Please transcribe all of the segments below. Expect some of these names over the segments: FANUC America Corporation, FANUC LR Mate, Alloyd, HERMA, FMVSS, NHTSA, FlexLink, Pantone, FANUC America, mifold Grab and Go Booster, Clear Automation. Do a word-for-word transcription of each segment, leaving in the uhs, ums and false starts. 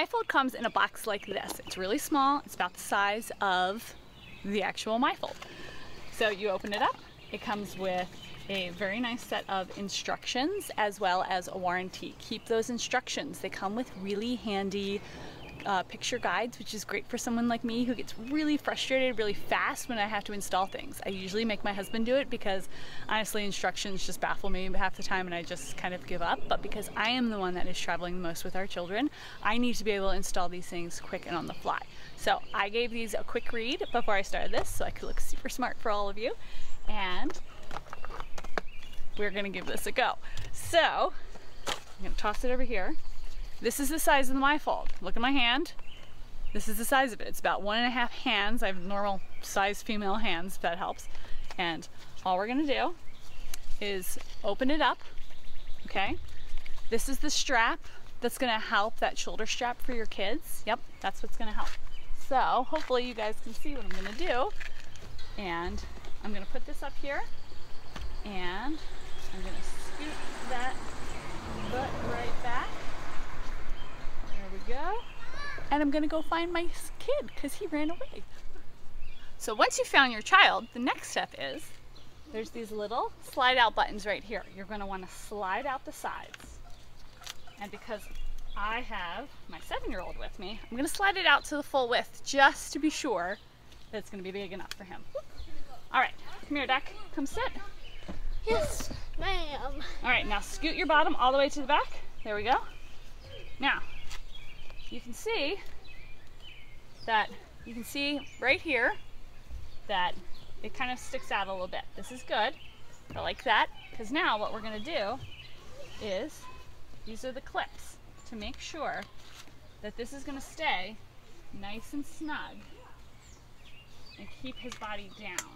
mifold comes in a box like this. It's really small. It's about the size of the actual mifold. So you open it up. It comes with a very nice set of instructions as well as a warranty. Keep those instructions. They come with really handy uh, picture guides, which is great for someone like me who gets really frustrated really fast when I have to install things. I usually make my husband do it because honestly instructions just baffle me half the time and I just kind of give up. But because I am the one that is traveling the most with our children, I need to be able to install these things quick and on the fly. So I gave these a quick read before I started this so I could look super smart for all of you. And we're gonna give this a go. So, I'm gonna toss it over here. This is the size of the mifold. Look at my hand. This is the size of it. It's about one and a half hands. I have normal size female hands, if that helps. And all we're gonna do is open it up, okay? This is the strap that's gonna help, that shoulder strap for your kids. Yep, that's what's gonna help. So, hopefully you guys can see what I'm gonna do. And I'm gonna put this up here and I'm gonna scoot that foot right back. There we go. And I'm gonna go find my kid because he ran away. So once you found your child, the next step is there's these little slide out buttons right here. You're gonna wanna slide out the sides. And because I have my seven-year-old with me, I'm gonna slide it out to the full width just to be sure that it's gonna be big enough for him. All right, come here, Dak, come sit. Yes, ma'am. All right, now scoot your bottom all the way to the back. There we go. Now, you can see that, you can see right here that it kind of sticks out a little bit. This is good. I like that, because now what we're going to do is, these are the clips to make sure that this is going to stay nice and snug and keep his body down.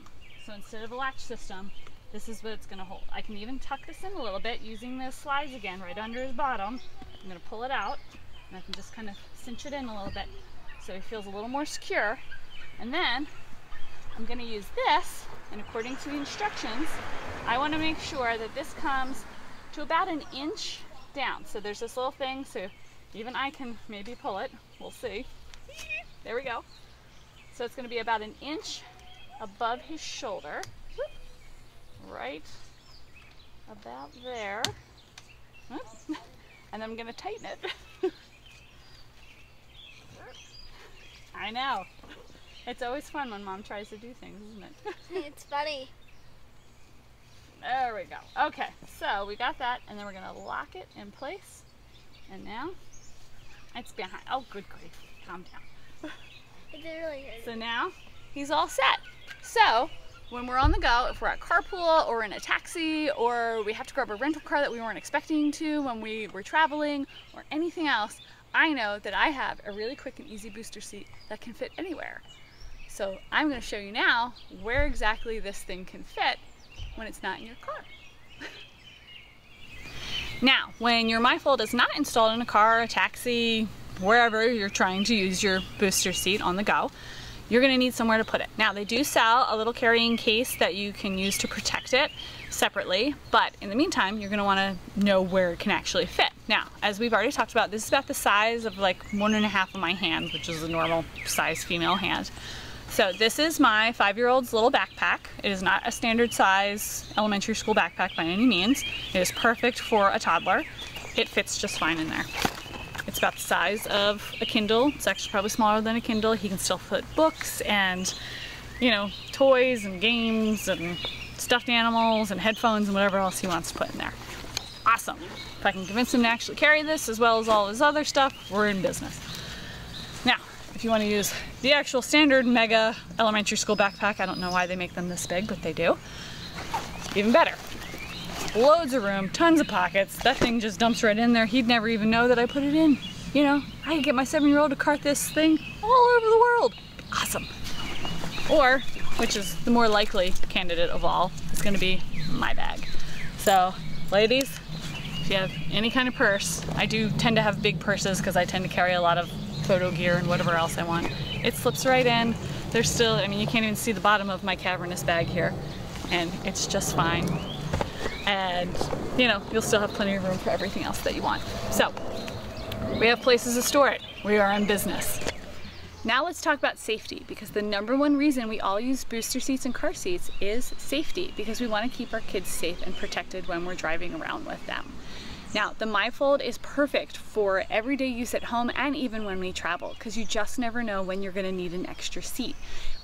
So instead of a latch system, this is what it's gonna hold. I can even tuck this in a little bit using the slides again right under his bottom. I'm gonna pull it out and I can just kind of cinch it in a little bit so he feels a little more secure. And then I'm gonna use this, and according to the instructions, I wanna make sure that this comes to about an inch down. So there's this little thing, so even I can maybe pull it, we'll see. There we go. So it's gonna be about an inch above his shoulder. Right about there, and I'm gonna tighten it. I know, it's always fun when mom tries to do things, isn't it? It's funny. There we go. Okay, so we got that, and then we're gonna lock it in place, and now it's behind. Oh, good grief, calm down. It really hurt. So now he's all set. So when we're on the go, if we're at carpool or in a taxi or we have to grab a rental car that we weren't expecting to when we were traveling or anything else, I know that I have a really quick and easy booster seat that can fit anywhere. So I'm going to show you now where exactly this thing can fit when it's not in your car. Now, when your mifold is not installed in a car, a taxi, wherever you're trying to use your booster seat on the go, you're gonna need somewhere to put it. Now they do sell a little carrying case that you can use to protect it separately, but in the meantime, you're gonna wanna know where it can actually fit. Now, as we've already talked about, this is about the size of like one and a half of my hand, which is a normal size female hand. So this is my five-year-old's little backpack. It is not a standard size elementary school backpack by any means. It is perfect for a toddler. It fits just fine in there. It's about the size of a Kindle. It's actually probably smaller than a Kindle. He can still put books and, you know, toys and games and stuffed animals and headphones and whatever else he wants to put in there. Awesome. If I can convince him to actually carry this as well as all his other stuff, we're in business. Now, if you want to use the actual standard mega elementary school backpack, I don't know why they make them this big, but they do. Even better. Loads of room, tons of pockets. That thing just dumps right in there. He'd never even know that I put it in. You know, I could get my seven-year-old to cart this thing all over the world. Awesome. Or, which is the more likely candidate of all, it's gonna be my bag. So, ladies, if you have any kind of purse, I do tend to have big purses because I tend to carry a lot of photo gear and whatever else I want. It slips right in. There's still, I mean, you can't even see the bottom of my cavernous bag here, and it's just fine. And, you know, you'll still have plenty of room for everything else that you want. So, we have places to store it. we are in business. Now let's talk about safety, because the number one reason we all use booster seats and car seats is safety, because we want to keep our kids safe and protected when we're driving around with them. Now, the mifold is perfect for everyday use at home and even when we travel, because you just never know when you're going to need an extra seat.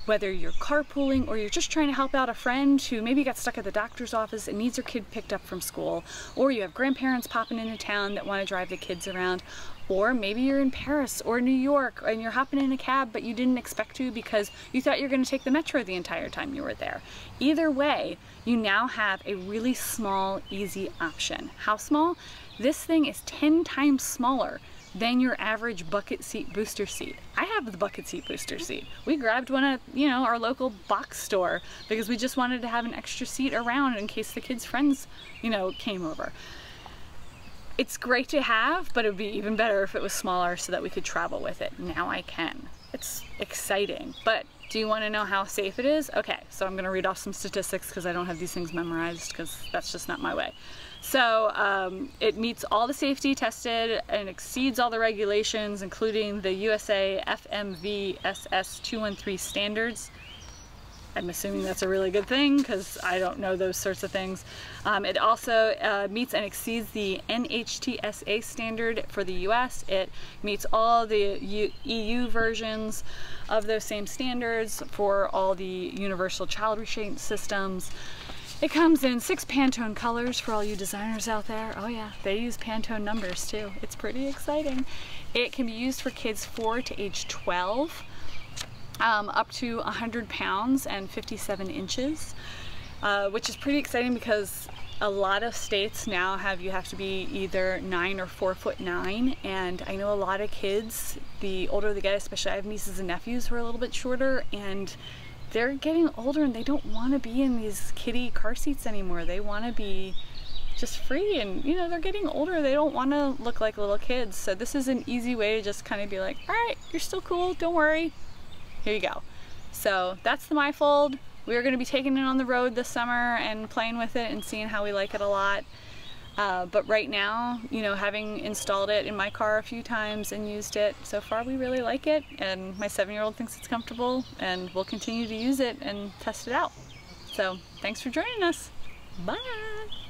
Whether you're carpooling or you're just trying to help out a friend who maybe got stuck at the doctor's office and needs their kid picked up from school, or you have grandparents popping into town that want to drive the kids around, or maybe you're in Paris or New York and you're hopping in a cab but you didn't expect to because you thought you were going to take the metro the entire time you were there. Either way, you now have a really small, easy option. How small? This thing is ten times smaller than your average bucket seat booster seat. I have the bucket seat booster seat. We grabbed one at, you know, our local box store because we just wanted to have an extra seat around in case the kids' friends, you know, came over. It's great to have, but it would be even better if it was smaller so that we could travel with it. Now I can. It's exciting, but do you want to know how safe it is? Okay, so I'm going to read off some statistics because I don't have these things memorized because that's just not my way. So um, it meets all the safety tested and exceeds all the regulations, including the U S A F M V S S two one three standards. I'm assuming that's a really good thing because I don't know those sorts of things. Um, it also uh, meets and exceeds the N H T S A standard for the U S. It meets all the E U versions of those same standards for all the universal child restraint systems. It comes in six Pantone colors for all you designers out there. Oh yeah, they use Pantone numbers too. It's pretty exciting. It can be used for kids four to age twelve. Um, up to one hundred pounds and fifty-seven inches, uh, which is pretty exciting because a lot of states now have you have to be either nine or four foot nine, and I know a lot of kids, the older they get, especially I have nieces and nephews who are a little bit shorter, and they're getting older and they don't want to be in these kiddie car seats anymore. They want to be just free, and you know, they're getting older, they don't want to look like little kids, so this is an easy way to just kind of be like, alright, you're still cool, don't worry. Here you go. So that's the mifold. We are going to be taking it on the road this summer and playing with it and seeing how we like it a lot. Uh, but right now, you know, having installed it in my car a few times and used it, so far we really like it, and my seven-year-old thinks it's comfortable, and we'll continue to use it and test it out. So thanks for joining us. Bye!